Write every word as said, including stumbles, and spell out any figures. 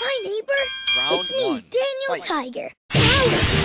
Hi, neighbor. Round it's me, one. Daniel Tiger. Power!